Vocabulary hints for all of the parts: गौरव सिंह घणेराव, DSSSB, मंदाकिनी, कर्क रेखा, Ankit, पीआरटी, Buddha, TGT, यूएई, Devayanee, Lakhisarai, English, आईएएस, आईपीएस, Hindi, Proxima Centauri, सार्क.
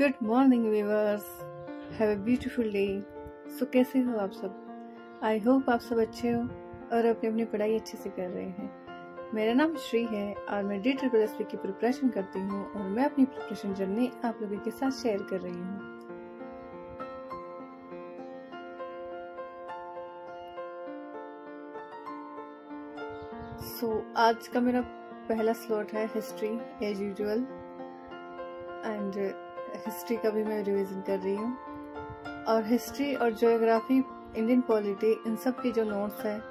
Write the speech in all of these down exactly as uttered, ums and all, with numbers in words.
Good morning viewers, have a beautiful day. So कैसे हो आप सब? आई होप आप सब अच्छे हो और अपनी अपनी पढ़ाई अच्छे से कर रहे हैं। मेरा नाम श्री है और मैं डी ट्रिपल एस बी की प्रिपरेशन करती हूँ और मैं अपनी प्रिपरेशन जर्नी आप लोगों के साथ शेयर कर रही हूँ। सो so, आज का मेरा पहला स्लॉट है history as usual, and history का भी मैं रिवीजन कर रही हूँ। और हिस्ट्री और ज्योग्राफी, इंडियन पॉलिटी, इन सब की जो नोट्स हैं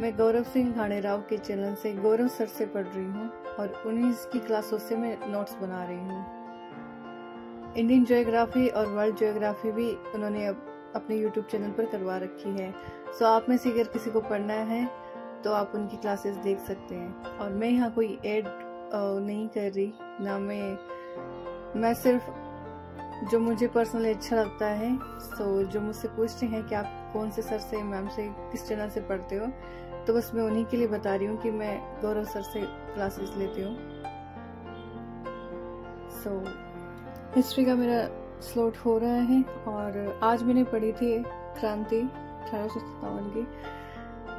मैं गौरव सिंह घणेराव के चैनल से गौरव सर से पढ़ रही हूँ और उन्हीं की क्लासों से मैं नोट्स बना रही हूँ। इंडियन ज्योग्राफी और वर्ल्ड ज्योग्राफी भी उन्होंने अप, अपने यूट्यूब चैनल पर करवा रखी है। सो so, आप में से अगर किसी को पढ़ना है तो आप उनकी क्लासेस देख सकते हैं। और मैं यहाँ कोई ऐड नहीं कर रही ना, मैं मैं सिर्फ जो मुझे पर्सनली अच्छा लगता है। सो जो मुझसे पूछते हैं कि आप कौन से सर से, मैम से, किस चैनल से पढ़ते हो, तो बस मैं उन्हीं के लिए बता रही हूँ कि मैं गौरव सर से क्लासेस लेती हूँ। सो हिस्ट्री का मेरा स्लॉट हो रहा है और आज मैंने पढ़ी थी क्रांति अठारह सौ सत्तावन की।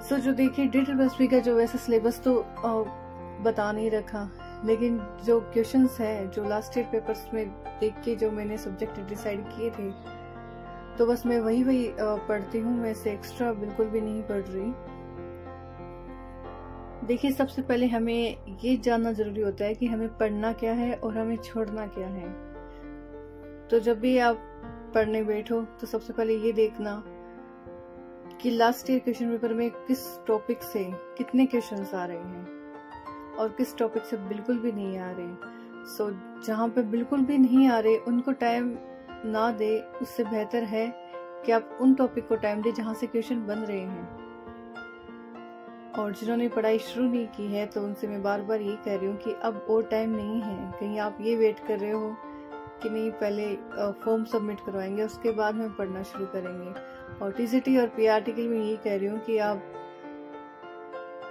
सो so, जो देखिए डी ट्रिपल एस बी का जो वैसा सिलेबस तो बता नहीं रखा, लेकिन जो क्वेश्चंस है जो लास्ट ईयर पेपर्स में देख के जो मैंने सब्जेक्ट डिसाइड किए थे, तो बस मैं वही वही पढ़ती हूँ। मैं इसे एक्स्ट्रा बिल्कुल भी नहीं पढ़ रही। देखिए, सबसे पहले हमें ये जानना जरूरी होता है कि हमें पढ़ना क्या है और हमें छोड़ना क्या है। तो जब भी आप पढ़ने बैठो तो सबसे पहले ये देखना कि लास्ट ईयर क्वेश्चन पेपर में किस टॉपिक से कितने क्वेश्चंस आ रहे हैं और किस टॉपिक से बिल्कुल भी नहीं आ रहे। सो so, जहाँ पे बिल्कुल भी नहीं आ रहे उनको टाइम ना दे, उससे बेहतर है कि आप उन टॉपिक को टाइम दें जहाँ से क्वेश्चन बन रहे हैं। और जिन्होंने पढ़ाई शुरू नहीं की है तो उनसे मैं बार बार ये कह रही हूँ कि अब वो टाइम नहीं है। कहीं आप ये वेट कर रहे हो कि नहीं, पहले फॉर्म सबमिट करवाएंगे उसके बाद में पढ़ना शुरू करेंगे। और टीजीटी और पीआरटी के लिए मैं ये कह रही हूँ कि आप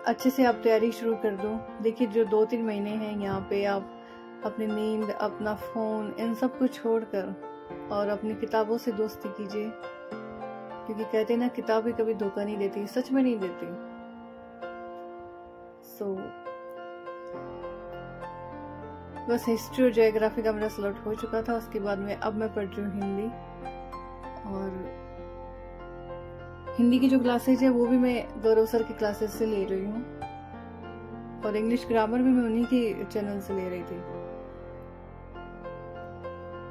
अच्छे से आप तैयारी शुरू कर दो। देखिए, जो दो तीन महीने हैं यहाँ पे आप अपनी नींद, अपना फ़ोन, इन सब को छोड़कर और अपनी किताबों से दोस्ती कीजिए, क्योंकि कहते हैं ना, किताबें कभी धोखा नहीं देती, सच में नहीं देती। सो so, बस हिस्ट्री और ज्योग्राफी का मेरा स्लॉट हो चुका था। उसके बाद में अब मैं पढ़ रही हूँ हिंदी, और हिंदी की जो क्लासेज है वो भी मैं गौरव सर की क्लासेज से ले रही हूँ, और इंग्लिश ग्रामर भी मैं उन्हीं के चैनल से ले रही थी।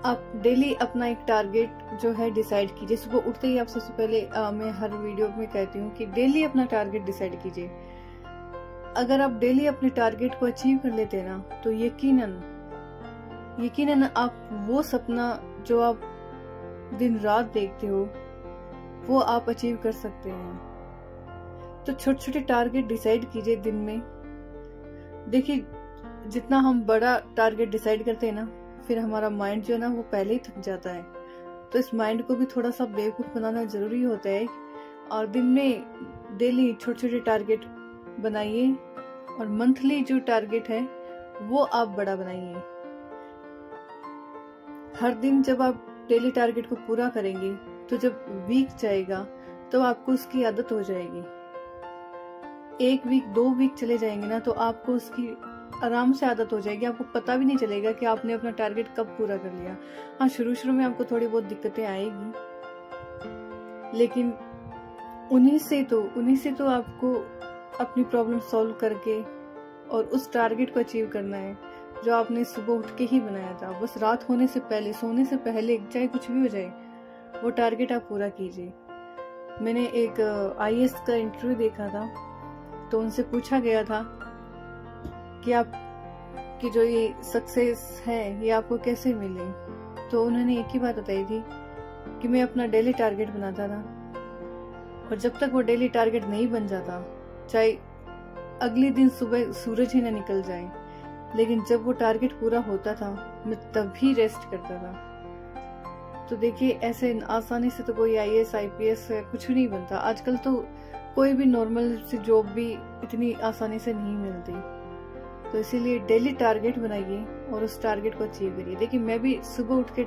आप डेली अपना एक टारगेट जो है डिसाइड कीजिए। सुबह उठते ही आप सबसे पहले आ, मैं हर वीडियो में कहती हूँ कि डेली अपना टारगेट डिसाइड कीजिए। अगर आप डेली अपने टारगेट को अचीव कर लेते ना, तो यकीनन यकीनन आप वो सपना जो आप दिन रात देखते हो वो आप अचीव कर सकते हैं। तो छोटे छोटे टारगेट डिसाइड कीजिए दिन में। देखिए, जितना हम बड़ा टारगेट डिसाइड करते हैं ना, फिर हमारा माइंड जो है ना वो पहले ही थक जाता है। तो इस माइंड को भी थोड़ा सा बेवकूफ़ बनाना ज़रूरी होता है। और दिन में डेली छोटे छोटे टारगेट बनाइए, और मंथली जो टारगेट है वो आप बड़ा बनाइए। हर दिन जब आप डेली टारगेट को पूरा करेंगे तो जब वीक जाएगा तो आपको उसकी आदत हो जाएगी। एक वीक, दो वीक चले जाएंगे ना तो आपको उसकी आराम से आदत हो जाएगी। आपको पता भी नहीं चलेगा कि आपने अपना टारगेट कब पूरा कर लिया। हाँ, शुरू शुरू में आपको थोड़ी बहुत दिक्कतें आएगी, लेकिन उन्हीं से तो उन्हीं से तो आपको अपनी प्रॉब्लम सॉल्व करके और उस टारगेट को अचीव करना है जो आपने सुबह उठ के ही बनाया था। बस रात होने से पहले, सोने से पहले, चाहे कुछ भी हो जाए, वो टारगेट आप पूरा कीजिए। मैंने एक आईएएस का इंटरव्यू देखा था, तो उनसे पूछा गया था कि आप की जो ये सक्सेस है ये आपको कैसे मिले। तो उन्होंने एक ही बात बताई थी कि मैं अपना डेली टारगेट बनाता था, और जब तक वो डेली टारगेट नहीं बन जाता, चाहे अगले दिन सुबह सूरज ही ना निकल जाए, लेकिन जब वो टारगेट पूरा होता था मैं तब भी रेस्ट करता था। तो देखिए, ऐसे आसानी से तो कोई आईएएस, आईपीएस कुछ नहीं बनता। आजकल तो कोई भी नॉर्मल सी जॉब भी इतनी आसानी से नहीं मिलती। तो इसीलिए डेली टारगेट बनाइए और उस टारगेट को अचीव करिए। देखिए, मैं भी सुबह उठ के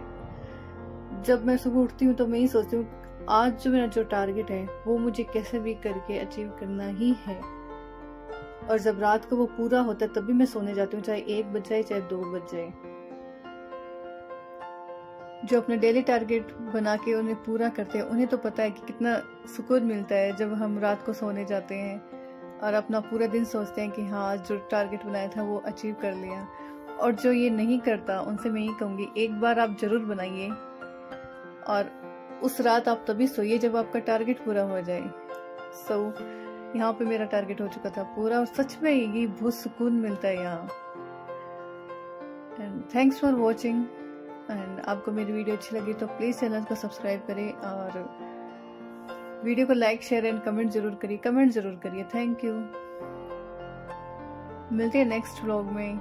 जब मैं सुबह उठती हूँ तो मैं यही सोचती हूँ आज जो मेरा जो टारगेट है वो मुझे कैसे भी करके अचीव करना ही है। और जब रात को वो पूरा होता है तभी मैं सोने जाती हूँ, चाहे एक बज जाए चाहे दो बज जाए। जो अपने डेली टारगेट बना के उन्हें पूरा करते हैं उन्हें तो पता है कि कितना सुकून मिलता है जब हम रात को सोने जाते हैं और अपना पूरा दिन सोचते हैं कि हाँ जो टारगेट बनाया था वो अचीव कर लिया। और जो ये नहीं करता उनसे मैं ये कहूँगी एक बार आप जरूर बनाइए और उस रात आप तभी सोइए जब आपका टारगेट पूरा हो जाए। सो so, यहाँ पे मेरा टारगेट हो चुका था पूरा और सच में ये बहुत सुकून मिलता है यहाँ। And thanks for watching. And आपको मेरी वीडियो अच्छी लगी तो प्लीज़ चैनल को सब्सक्राइब करें और वीडियो को लाइक शेयर एंड कमेंट जरूर करिए कमेंट जरूर करिए। Thank you. मिलते हैं नेक्स्ट व्लॉग में।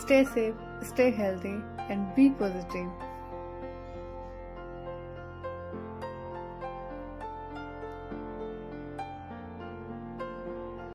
Stay safe, stay healthy and be positive.